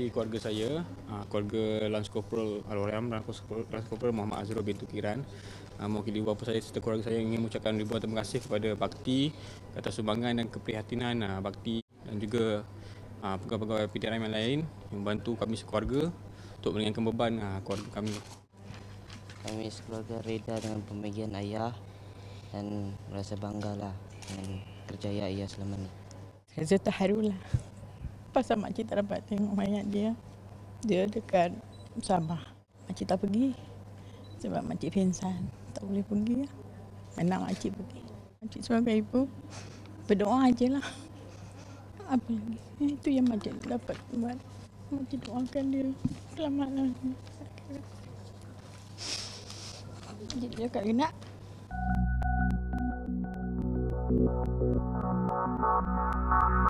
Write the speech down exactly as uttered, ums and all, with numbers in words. mewakili keluarga saya, uh, keluarga Lans Koperal Al-Waram, Lans Koperal Muhammad Azro bin Tukiran, uh, mewakili bapa saya serta keluarga saya ingin mengucapkan ribuan terima kasih kepada BAKTI atas sumbangan dan keprihatinan uh, BAKTI dan juga uh, pegawai-pegawai P D R M yang lain yang membantu kami sekeluarga untuk meringankan beban uh, keluarga kami. Kami sekeluarga reda dengan pembagian ayah dan merasa banggalah dengan kerjaya ayah selama ini. Saya terharulah pasal makcik tak dapat tengok mayat dia. Dia dekat Sabah. Makcik tak pergi sebab makcik pingsan. Tak boleh pergi lah. Anak makcik pergi. Makcik sebagai ibu berdoa je lah. Apa lagi? Eh, itu yang makcik dapat buat. Makcik doakan dia. Selamatlah. Jadi dia kat genak. Thank you.